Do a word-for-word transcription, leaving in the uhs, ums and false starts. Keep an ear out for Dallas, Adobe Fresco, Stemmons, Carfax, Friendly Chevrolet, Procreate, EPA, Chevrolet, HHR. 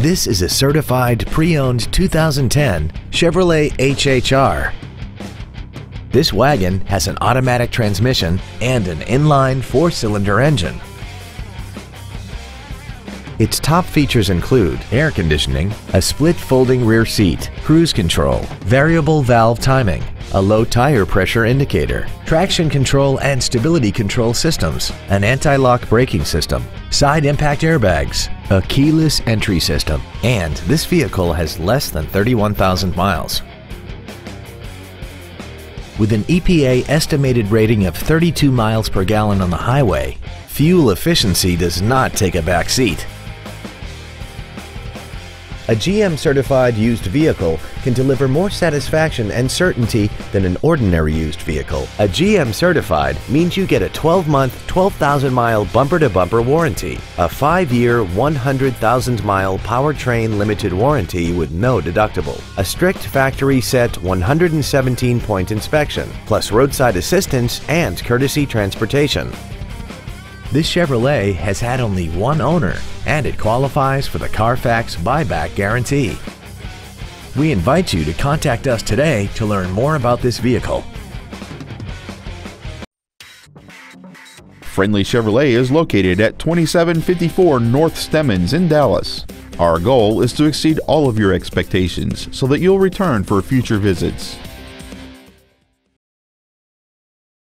This is a certified pre-owned two thousand ten Chevrolet H H R. This wagon has an automatic transmission and an inline four-cylinder engine. Its top features include air conditioning, a split folding rear seat, cruise control, variable valve timing, a low tire pressure indicator, traction control and stability control systems, an anti-lock braking system, side impact airbags, a keyless entry system, and this vehicle has less than thirty-one thousand miles. With an E P A estimated rating of thirty-two miles per gallon on the highway, fuel efficiency does not take a back seat. A G M-certified used vehicle can deliver more satisfaction and certainty than an ordinary used vehicle. A G M-certified means you get a twelve-month, twelve thousand mile bumper-to-bumper warranty, a five-year, one hundred thousand mile powertrain limited warranty with no deductible, a strict factory-set one hundred seventeen point inspection, plus roadside assistance and courtesy transportation. This Chevrolet has had only one owner, and it qualifies for the Carfax buyback guarantee. We invite you to contact us today to learn more about this vehicle. Friendly Chevrolet is located at twenty-seven fifty-four North Stemmons in Dallas. Our goal is to exceed all of your expectations so that you'll return for future visits.